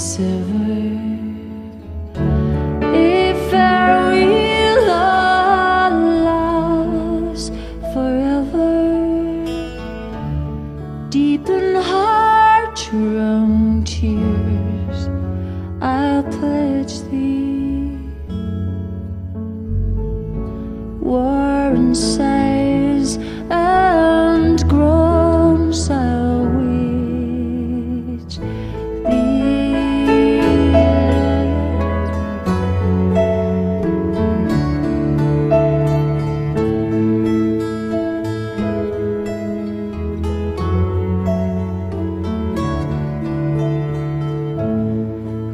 severed. If our real love lasts forever, deep in heart-wrung tears, I'll pledge thee. War and sighs and groans I'll wage thee.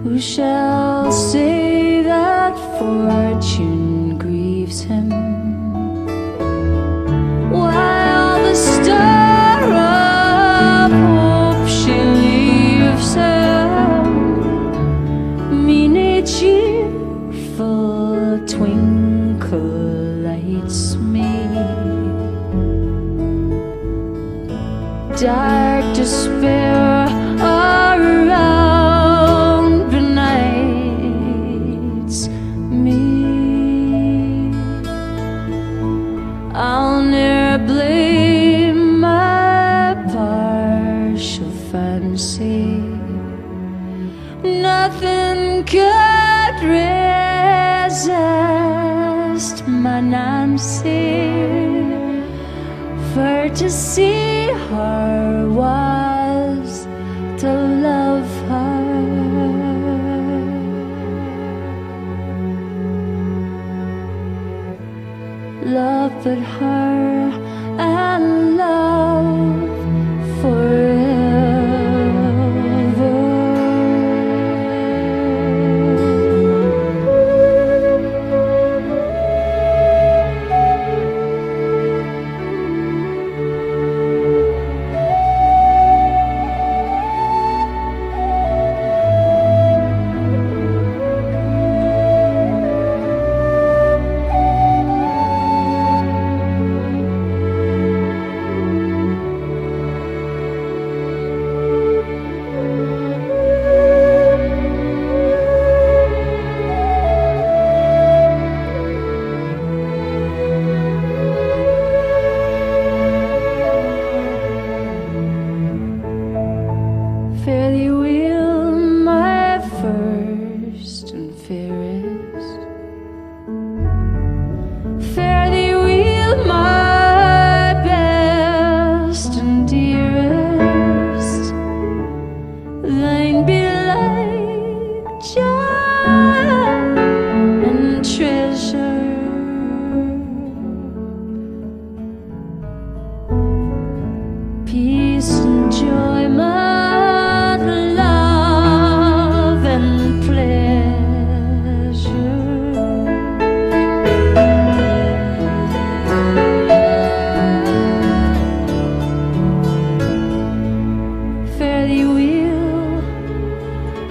Who shall say that fortune grieves him? Dark despair around benights me. I'll ne'er blame my partial fancy. Nothing could resist my Nancy, for to see her was to love her. Love but her and love forever. Fairly will my first and fairest, fairly will my best and dearest. Thine be like joy and treasure, peace and joy my.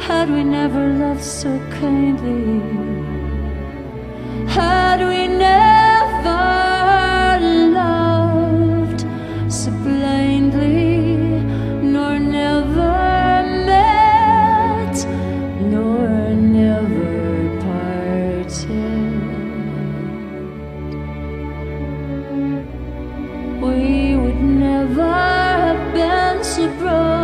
Had we never loved so kindly, had we never loved so blindly, nor never met, nor never parted, we would never have been so broken.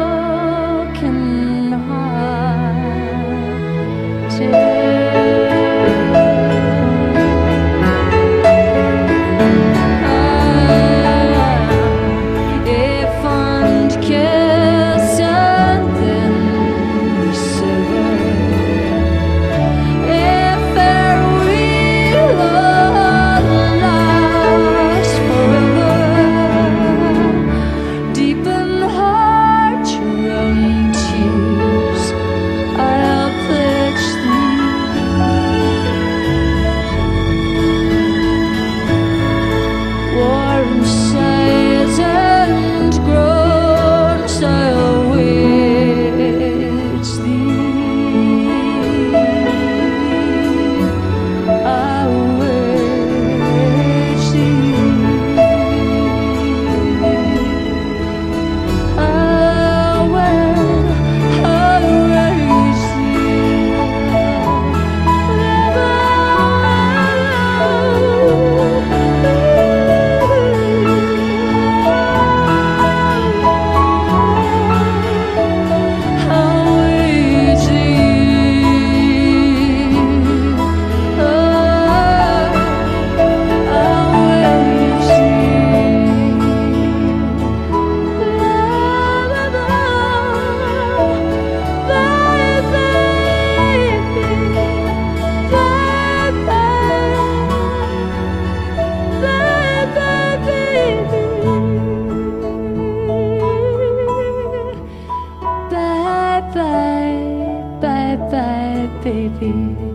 bye, bye, bye, baby.